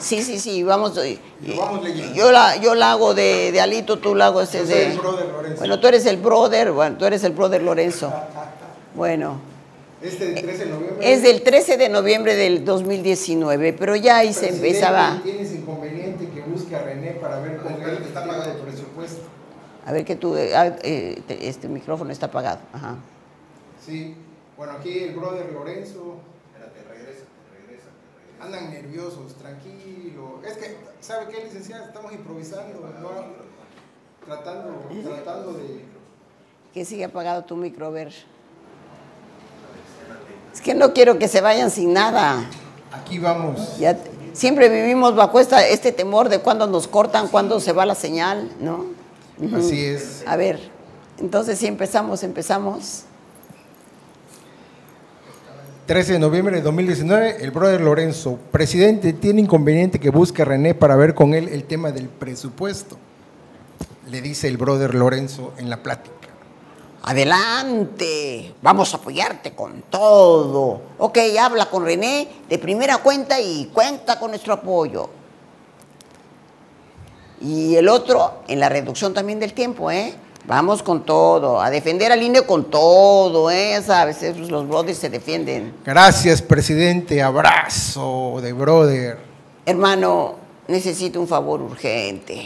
Sí, sí, sí, vamos. Vamos yo la hago de Alito, tú la hago este de... Yo soy el brother Lorenzo. Bueno, tú eres el brother, bueno, tú eres el brother Lorenzo. Bueno. ¿Es del 13 de noviembre? Es del 13 de noviembre del 2019, pero ya ahí se empezaba. ¿Tienes inconveniente que busque a René para ver cómo él está pagado el presupuesto? A ver que tú... este micrófono está apagado. Ajá. Sí. Bueno, aquí el brother Lorenzo... Espérate, regresa. Andan nerviosos, tranquilo. Es que, ¿sabe qué, licenciada? Estamos improvisando, ¿no? Tratando de... Que sigue apagado tu micro, a ver. Es que no quiero que se vayan sin nada. Aquí vamos. Ya, siempre vivimos bajo este temor de cuándo nos cortan, sí, cuándo se va la señal, ¿no? Así es. A ver, entonces sí empezamos. 13 de noviembre de 2019, el brother Lorenzo. Presidente, tiene inconveniente que busque a René para ver con él el tema del presupuesto, le dice el brother Lorenzo en la plática. Adelante, vamos a apoyarte con todo. Ok, habla con René de primera cuenta y cuenta con nuestro apoyo. Y el otro, en la reducción también del tiempo, ¿eh? Vamos con todo, a defender al INE con todo, ¿eh? Sabes, los brothers se defienden. Gracias, presidente, abrazo de brother. Hermano, necesito un favor urgente.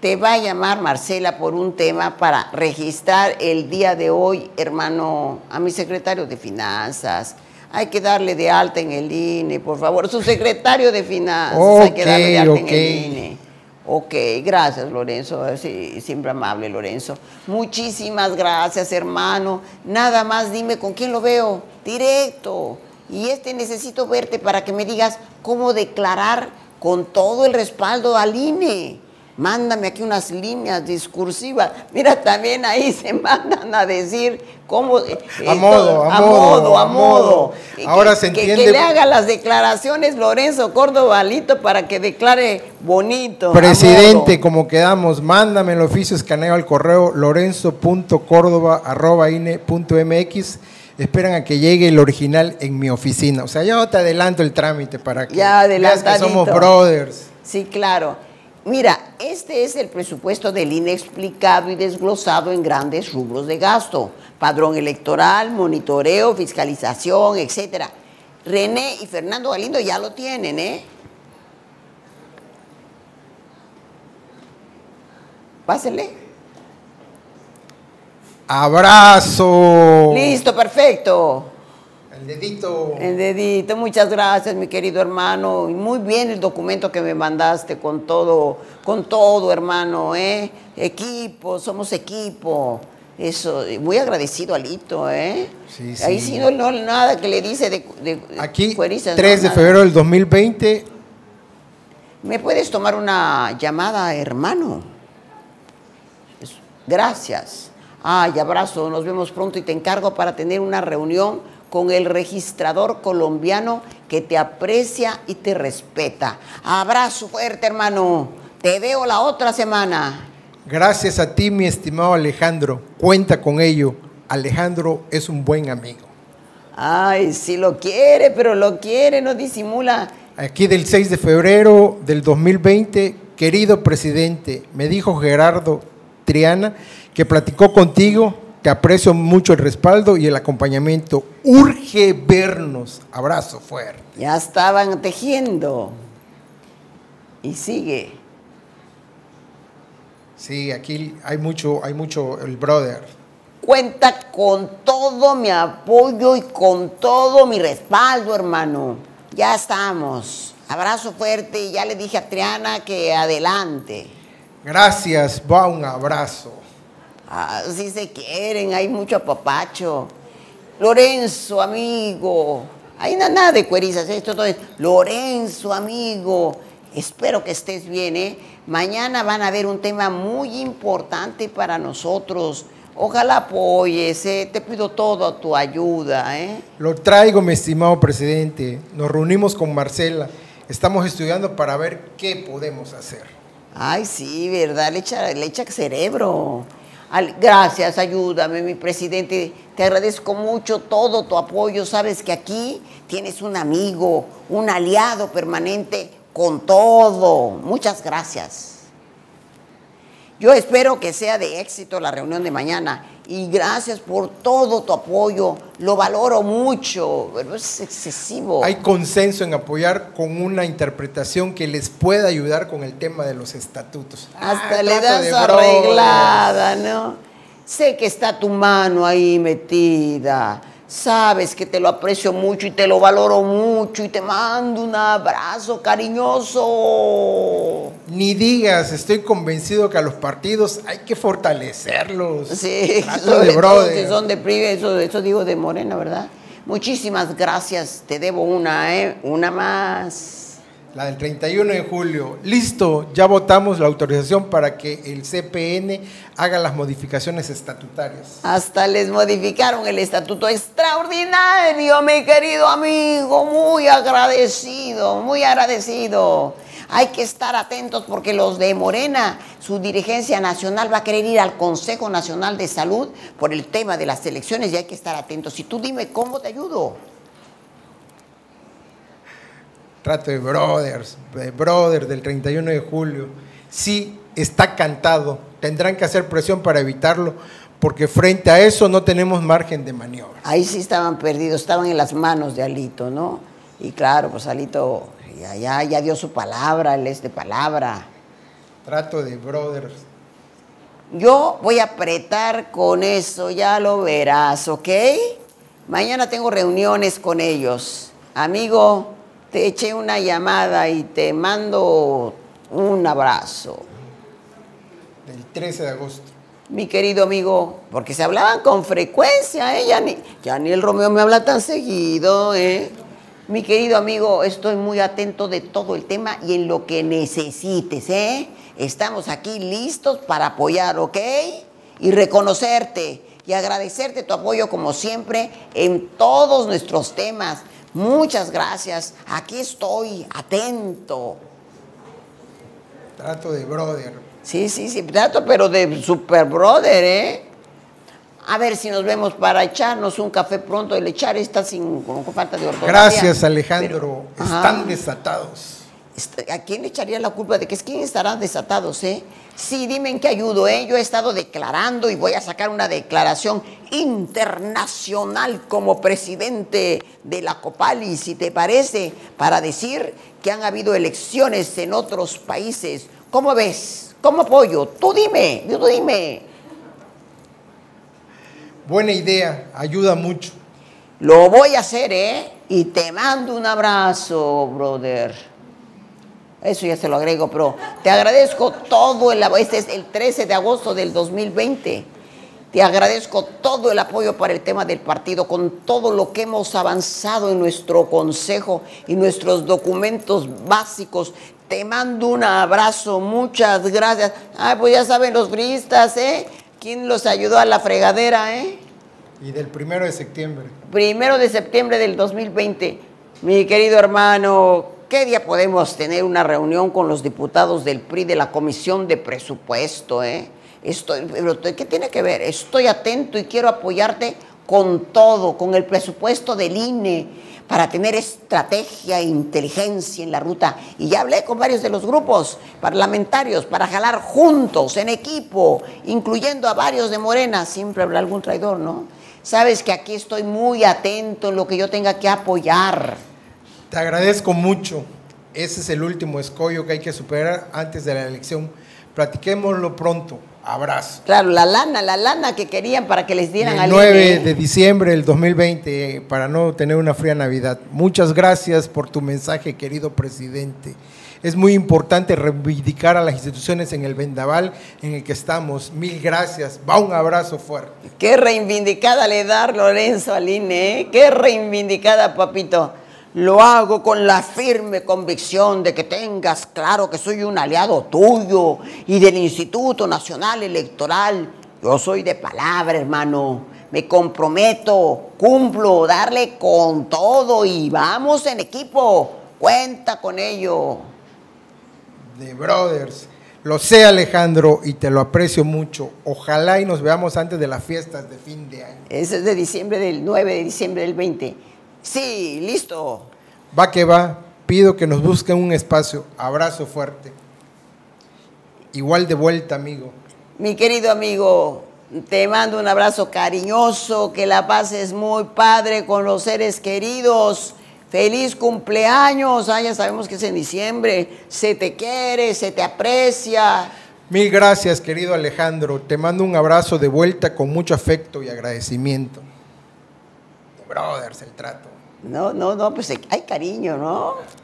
Te va a llamar Marcela por un tema para registrar el día de hoy, hermano, a mi secretario de Finanzas. Hay que darle de alta en el INE, por favor. Su secretario de Finanzas, okay, hay que darle de alta en el INE. Ok, gracias, Lorenzo. Sí, siempre amable, Lorenzo. Muchísimas gracias, hermano. Nada más dime con quién lo veo. Directo. Y necesito verte para que me digas cómo declarar con todo el respaldo al INE. Mándame aquí unas líneas discursivas. Mira, también ahí se mandan a decir cómo... A modo. Ahora se entiende. Que le haga las declaraciones Lorenzo Córdova Alito para que declare bonito. Presidente, como quedamos, mándame el oficio escaneo al correo lorenzo.córdova@ine.mx. Esperan a que llegue el original en mi oficina. O sea, yo te adelanto el trámite para que... Ya adelantadito. Que somos brothers. Sí, claro. Mira, este es el presupuesto del INE explicado y desglosado en grandes rubros de gasto. Padrón electoral, monitoreo, fiscalización, etcétera. René y Fernando Galindo ya lo tienen, ¿eh? Pásenle. ¡Abrazo! Listo, perfecto. El dedito, muchas gracias, mi querido hermano. Muy bien el documento que me mandaste con todo, hermano, ¿eh? Equipo, somos equipo. Eso, muy agradecido a Alito, ¿eh? Sí, sí. Ahí sí no nada que le dice de aquí, cuerizas, 3 de febrero del 2020. ¿Me puedes tomar una llamada, hermano? Eso. Gracias. Ay, abrazo, nos vemos pronto y te encargo para tener una reunión con el registrador colombiano que te aprecia y te respeta. Abrazo fuerte, hermano. Te veo la otra semana. Gracias a ti, mi estimado Alejandro. Cuenta con ello. Alejandro es un buen amigo. Ay, sí lo quiere, pero lo quiere, no disimula. Aquí del 6 de febrero del 2020, querido presidente, me dijo Gerardo Triana que platicó contigo. Te aprecio mucho el respaldo y el acompañamiento. Urge vernos. Abrazo fuerte. Ya estaban tejiendo. Y sigue. Sí, aquí hay mucho el brother. Cuenta con todo mi apoyo y con todo mi respaldo, hermano. Ya estamos. Abrazo fuerte y ya le dije a Triana que adelante. Gracias, va un abrazo. Ah, sí se quieren, hay mucho apapacho. Lorenzo, amigo. Hay nada de cuerizas, esto todo es. Lorenzo, amigo. Espero que estés bien, ¿eh? Mañana van a ver un tema muy importante para nosotros. Ojalá apoyes, ¿eh? Te pido toda tu ayuda, ¿eh? Lo traigo, mi estimado presidente. Nos reunimos con Marcela. Estamos estudiando para ver qué podemos hacer. Ay, sí, ¿verdad? Le echa cerebro. Gracias, ayúdame, mi presidente. Te agradezco mucho todo tu apoyo. Sabes que aquí tienes un amigo, un aliado permanente con todo. Muchas gracias. Yo espero que sea de éxito la reunión de mañana. Y gracias por todo tu apoyo. Lo valoro mucho, pero es excesivo. Hay consenso en apoyar con una interpretación que les pueda ayudar con el tema de los estatutos. Hasta le das su arreglada, ¿no? Sé que está tu mano ahí metida. Sabes que te lo aprecio mucho y te lo valoro mucho y te mando un abrazo cariñoso. Ni digas, estoy convencido que a los partidos hay que fortalecerlos. Sí, sobre todo si son de PRI, eso digo de Morena, ¿verdad? Muchísimas gracias, te debo una, ¿eh? Una más. La del 31 de julio. Listo, ya votamos la autorización para que el CPN haga las modificaciones estatutarias. Hasta les modificaron el estatuto extraordinario, mi querido amigo. Muy agradecido, muy agradecido. Hay que estar atentos porque los de Morena, su dirigencia nacional va a querer ir al Consejo Nacional de Salud por el tema de las elecciones y hay que estar atentos. Y tú dime, ¿cómo te ayudo? Trato de brothers del 31 de julio. Sí, está cantado. Tendrán que hacer presión para evitarlo porque frente a eso no tenemos margen de maniobra. Ahí sí estaban perdidos, estaban en las manos de Alito, ¿no? Y claro, pues Alito... Ya dio su palabra, él es de palabra. Trato de brothers. Yo voy a apretar con eso, ya lo verás, ¿ok? Mañana tengo reuniones con ellos. Amigo, te eché una llamada y te mando un abrazo. Del 13 de agosto. Mi querido amigo, porque se hablaban con frecuencia, ¿eh? Ya ni el Romeo me habla tan seguido, ¿eh? Mi querido amigo, estoy muy atento de todo el tema y en lo que necesites, ¿eh? Estamos aquí listos para apoyar, ¿ok? Y reconocerte y agradecerte tu apoyo como siempre en todos nuestros temas. Muchas gracias. Aquí estoy, atento. Trato de brother. Sí, trato, pero de super brother, ¿eh? A ver si nos vemos para echarnos un café pronto. El echar está con falta de ortografía. Gracias, Alejandro. Pero, están desatados. ¿A quién le echaría la culpa de que es quién estarán desatados, eh? Sí, dime en qué ayudo, eh. Yo he estado declarando y voy a sacar una declaración internacional como presidente de la COPALI, si te parece, para decir que han habido elecciones en otros países. ¿Cómo ves? ¿Cómo apoyo? Tú dime. Buena idea, ayuda mucho. Lo voy a hacer, ¿eh? Y te mando un abrazo, brother. Eso ya se lo agrego, pero te agradezco todo el apoyo. Este es el 13 de agosto del 2020. Te agradezco todo el apoyo para el tema del partido, con todo lo que hemos avanzado en nuestro consejo y nuestros documentos básicos. Te mando un abrazo, muchas gracias. Ay, pues ya saben los priistas, ¿eh? ¿Quién los ayudó a la fregadera, eh? Y del 1 de septiembre. 1 de septiembre del 2020. Mi querido hermano, ¿qué día podemos tener una reunión con los diputados del PRI de la Comisión de Presupuesto, eh? Pero ¿qué tiene que ver? Estoy atento y quiero apoyarte con todo, con el presupuesto del INE, para tener estrategia e inteligencia en la ruta. Y ya hablé con varios de los grupos parlamentarios para jalar juntos, en equipo, incluyendo a varios de Morena. Siempre habrá algún traidor, ¿no? Sabes que aquí estoy muy atento en lo que yo tenga que apoyar. Te agradezco mucho. Ese es el último escollo que hay que superar antes de la elección. Platiquémoslo pronto. Abrazo. Claro, la lana que querían para que les dieran al INE. 9 de diciembre del 2020, para no tener una fría Navidad. Muchas gracias por tu mensaje, querido presidente. Es muy importante reivindicar a las instituciones en el vendaval en el que estamos. Mil gracias. Va un abrazo fuerte. Qué reivindicada le da Lorenzo al INE, ¿eh? Qué reivindicada, papito. Lo hago con la firme convicción de que tengas claro que soy un aliado tuyo y del Instituto Nacional Electoral. Yo soy de palabra, hermano. Me comprometo, cumplo, darle con todo y vamos en equipo. Cuenta con ello. De brothers. Lo sé, Alejandro, y te lo aprecio mucho. Ojalá y nos veamos antes de las fiestas de fin de año. Eso es de diciembre del 9 de diciembre del 20. Sí, listo. Va que va. Pido que nos busquen un espacio. Abrazo fuerte. Igual de vuelta, amigo. Mi querido amigo, te mando un abrazo cariñoso, que la pases muy padre con los seres queridos. Feliz cumpleaños, ya sabemos que es en diciembre, se te quiere, se te aprecia. Mil gracias, querido Alejandro, te mando un abrazo de vuelta con mucho afecto y agradecimiento. Brothers, el trato. No, pues hay cariño, ¿no?